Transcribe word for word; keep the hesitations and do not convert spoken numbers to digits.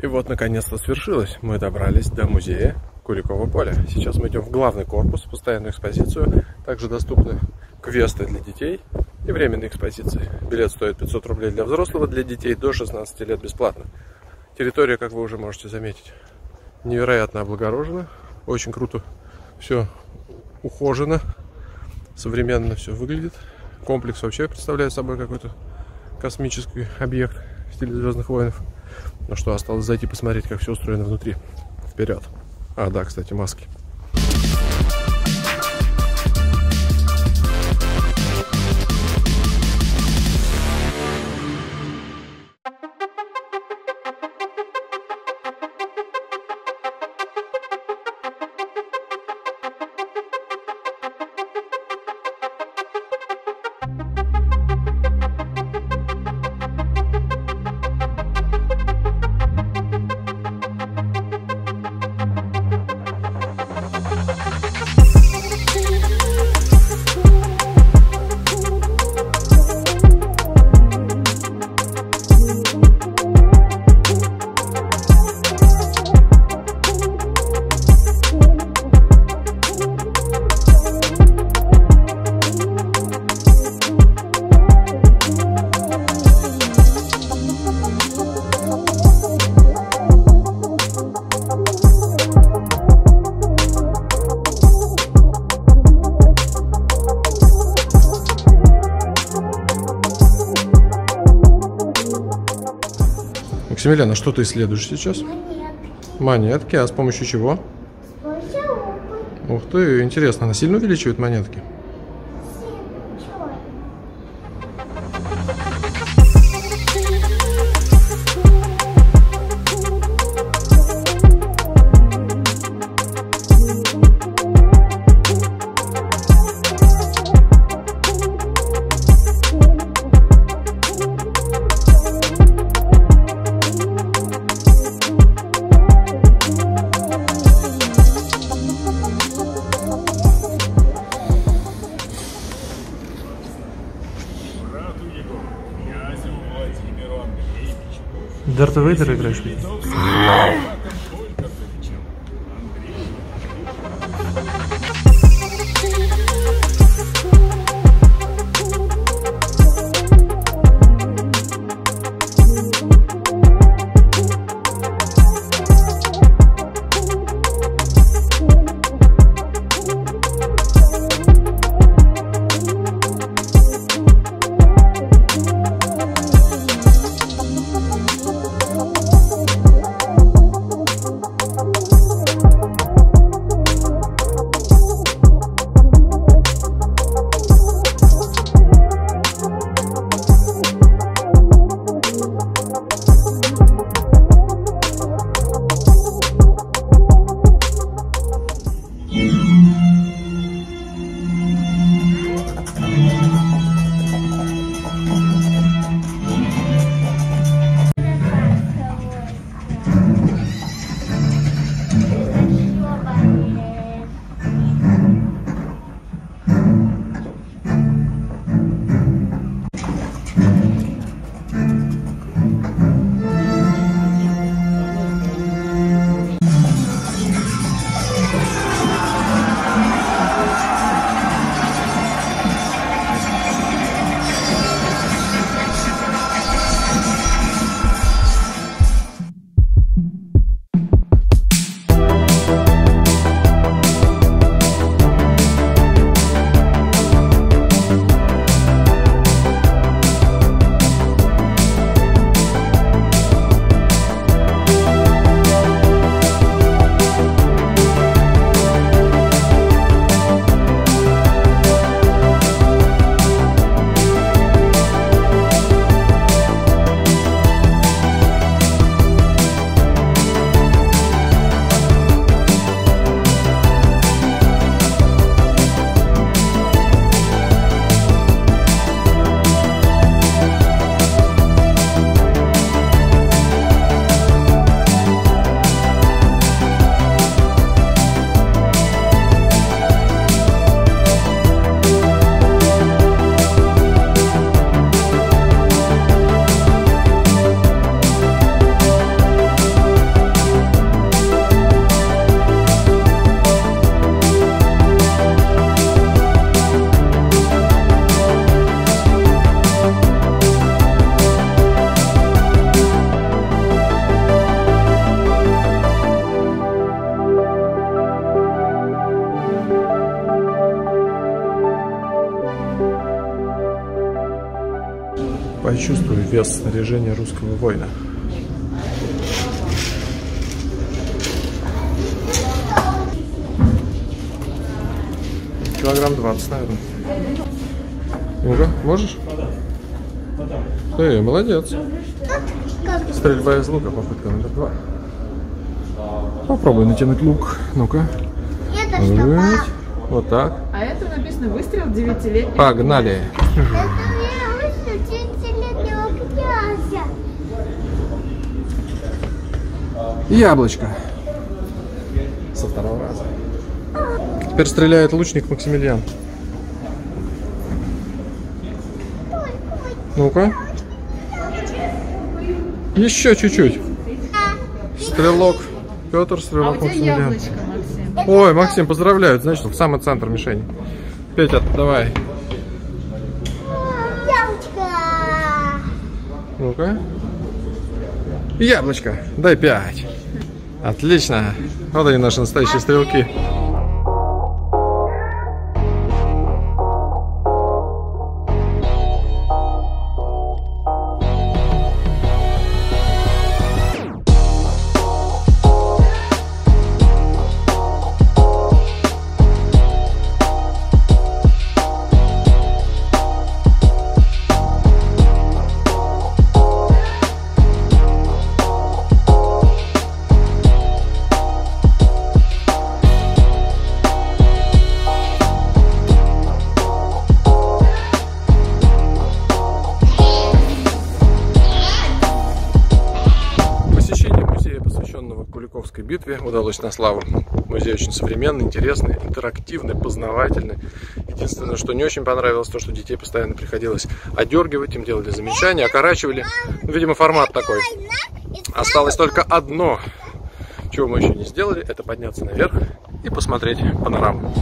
И вот, наконец-то свершилось. Мы добрались до музея Куликово поле. Сейчас мы идем в главный корпус, в постоянную экспозицию. Также доступны квесты для детей и временные экспозиции. Билет стоит пятьсот рублей для взрослого, для детей до шестнадцати лет бесплатно. Территория, как вы уже можете заметить, невероятно облагорожена. Очень круто все ухожено. Современно все выглядит. Комплекс вообще представляет собой какой-то космический объект в стиле «Звездных войн». Ну что, осталось зайти посмотреть, как все устроено внутри. Вперед. А, да, кстати, маски. Максимилиан, а что ты исследуешь сейчас? Монетки. Монетки, а с помощью чего? С помощью лупы. Ух ты, интересно, она сильно увеличивает монетки? Дарта Вейдера играешь? чувствую вес снаряжения русского воина. Килограмм двадцать, наверное. Уже? Можешь? Ты молодец. Стрельба из лука, попытка номер два. Попробуй натянуть лук. Ну-ка. Вот так. А это написано выстрел девятилетнего. Погнали. Яблочко. Со второго раза. Теперь стреляет лучник Максимилиан. Ну-ка. Еще чуть-чуть. Стрелок. Петр, стрелок. А у тебя яблочко, Максим. Ой, Максим, поздравляют. Значит, в самый центр мишени. Петя, давай. Яблочко. Ну-ка. Яблочко. Дай пять. Отлично. Вот они, наши настоящие стрелки. Куликовской битве удалось на славу. Музей очень современный, интересный, интерактивный, познавательный. Единственное, что не очень понравилось, то, что детей постоянно приходилось одергивать, им делали замечания, окорачивали. Ну, видимо, формат такой. Осталось только одно, чего мы еще не сделали, это подняться наверх и посмотреть панораму.